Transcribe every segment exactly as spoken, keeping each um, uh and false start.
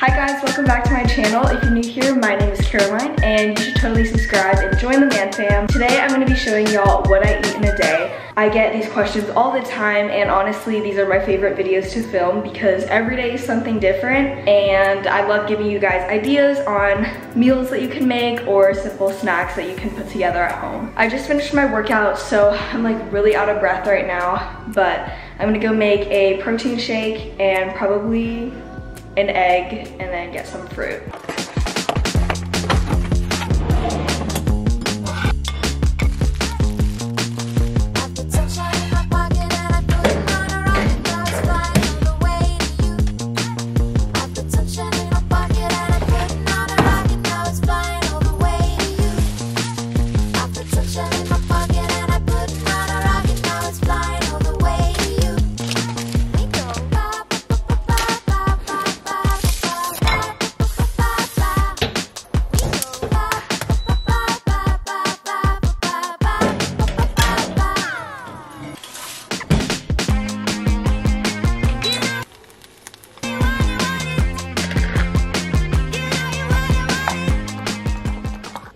Hi guys, welcome back to my channel. If you're new here, my name is Caroline and you should totally subscribe and join the man fam. Today I'm going to be showing y'all what I eat in a day. I get these questions all the time and honestly these are my favorite videos to film because every day is something different and I love giving you guys ideas on meals that you can make or simple snacks that you can put together at home. I just finished my workout so I'm like really out of breath right now, but I'm going to go make a protein shake and probably an egg and then get some fruit.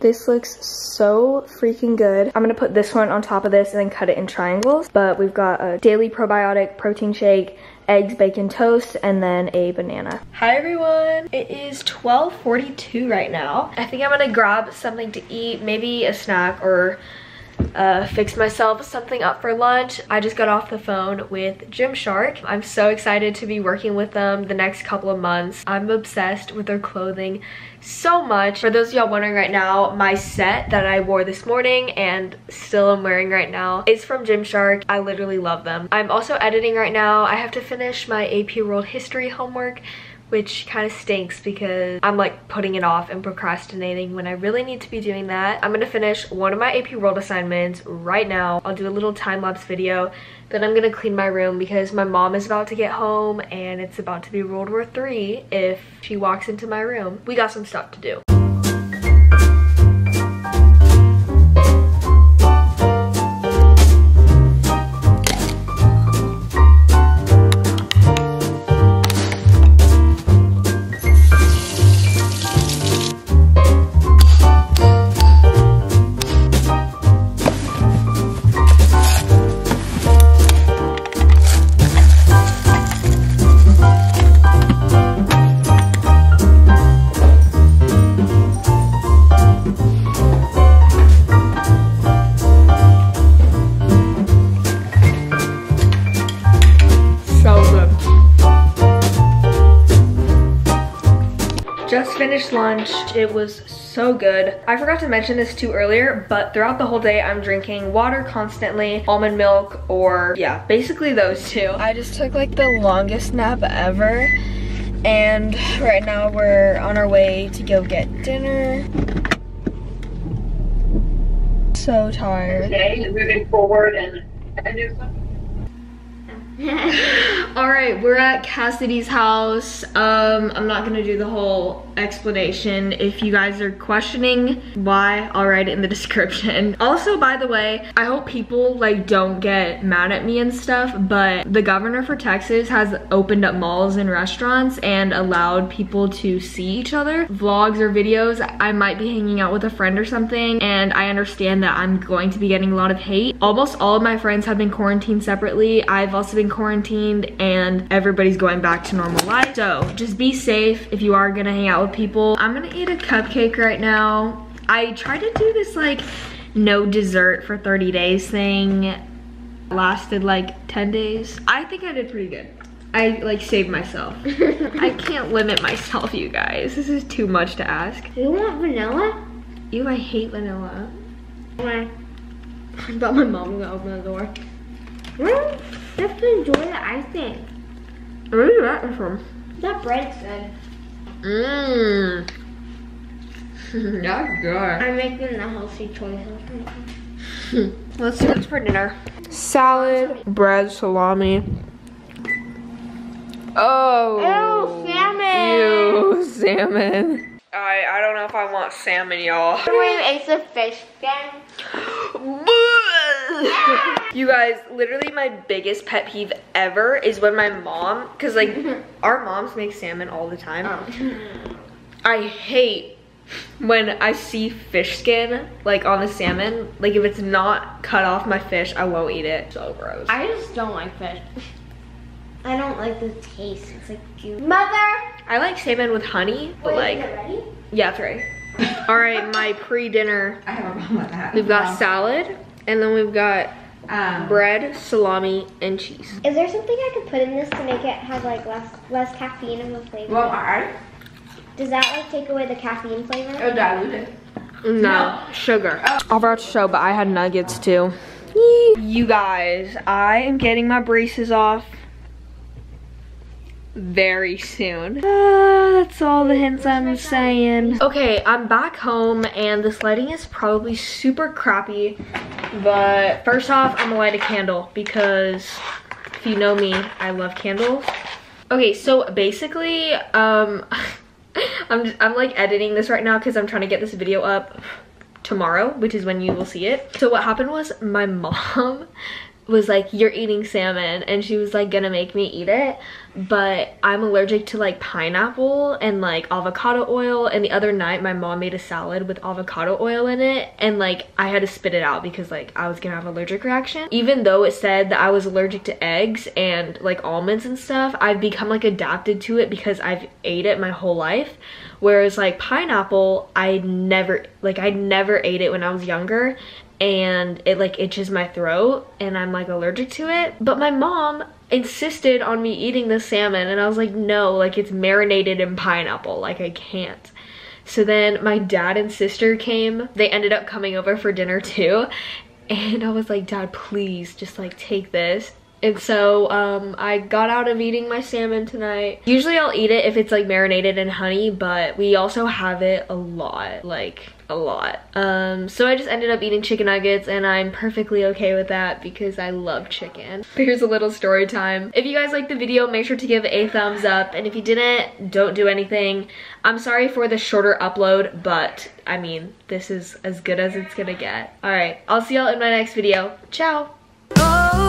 This looks so freaking good. I'm gonna put this one on top of this and then cut it in triangles. But we've got a daily probiotic protein shake, eggs, bacon, toast, and then a banana. Hi everyone, it is twelve forty-two right now. I think I'm gonna grab something to eat, maybe a snack or uh, fix myself something up for lunch. I just got off the phone with Gymshark. I'm so excited to be working with them the next couple of months. I'm obsessed with their clothing so much. For those of y'all wondering right now, my set that I wore this morning and still am wearing right now is from Gymshark. I literally love them. I'm also editing right now. I have to finish my A P World History homework, which kind of stinks because I'm like putting it off and procrastinating when I really need to be doing that. I'm gonna finish one of my A P World assignments right now. I'll do a little time-lapse video, then I'm gonna clean my room because my mom is about to get home and it's about to be World War Three if she walks into my room. We got some stuff to do. Just finished lunch. It was so good. I forgot to mention this too earlier, but throughout the whole day I'm drinking water constantly, almond milk, or yeah, basically those two. I just took like the longest nap ever and right now we're on our way to go get dinner. So tired. Okay, moving forward and I do something. All right, we're at Cassidy's house. Um, I'm not gonna do the whole explanation. If you guys are questioning why, I'll write it in the description. Also, by the way, I hope people like don't get mad at me and stuff, but the governor for Texas has opened up malls and restaurants and allowed people to see each other. Vlogs or videos, I might be hanging out with a friend or something, and I understand that I'm going to be getting a lot of hate. Almost all of my friends have been quarantined separately. I've also been quarantined and everybody's going back to normal life, so just be safe if you are gonna hang out with people. I'm gonna eat a cupcake right now. I tried to do this like no dessert for thirty days thing. It lasted like ten days. I think I did pretty good. I like saved myself. I can't limit myself, you guys. This is too much to ask. You want vanilla? Ew, I hate vanilla. Why? I thought my mom was gonna open the door. Really? You have to enjoy the icing. Where did you get this from? That bread's good. Mmm. That's good. I'm making the healthy choices. Let's see what's for dinner. Salad, bread, salami. Oh. Ew, salmon. Ew, salmon. I, I don't know if I want salmon, y'all. Remember when you ate the fish again? You guys, literally my biggest pet peeve ever is when my mom, because like our moms make salmon all the time. Oh. I hate when I see fish skin like on the salmon. Like if it's not cut off my fish, I won't eat it. So gross. I just don't like fish. I don't like the taste. It's like juice. Mother! I like salmon with honey, but wait, like, is it ready? Yeah, it's ready. All right, my pre-dinner. I have a problem with that. We've got wow. salad, and then we've got um, bread, salami, and cheese. Is there something I could put in this to make it have like less less caffeine in the flavor? Well, alright. Does that like take away the caffeine flavor? It'll dilute it. No, no. Sugar. Oh. I forgot to show, but I had nuggets too. Yee. You guys, I am getting my braces off very soon. Uh, that's all the hints I'm saying. Okay, I'm back home and this lighting is probably super crappy, but first off, I'm gonna light a candle because if you know me, I love candles. Okay, so basically, um, I'm, just, I'm like editing this right now because I'm trying to get this video up tomorrow, which is when you will see it. So what happened was my mom was like, you're eating salmon, and she was like gonna make me eat it, but I'm allergic to like pineapple and like avocado oil, and the other night my mom made a salad with avocado oil in it, and like I had to spit it out because like I was gonna have an allergic reaction. Even though it said that I was allergic to eggs and like almonds and stuff, I've become like adapted to it because I've ate it my whole life, whereas like pineapple, I never like I never ate it when I was younger, and it like itches my throat and I'm like allergic to it. But my mom insisted on me eating the salmon, and I was like, no, like it's marinated in pineapple, like I can't. So then my dad and sister came. They ended up coming over for dinner too, and I was like, Dad, please just like take this. And so um, I got out of eating my salmon tonight. Usually I'll eat it if it's like marinated in honey, but we also have it a lot, like a lot. Um, so I just ended up eating chicken nuggets, and I'm perfectly okay with that because I love chicken. But here's a little story time. If you guys liked the video, make sure to give a thumbs up, and if you didn't, don't do anything. I'm sorry for the shorter upload, but I mean, this is as good as it's gonna get. All right, I'll see y'all in my next video. Ciao. Oh.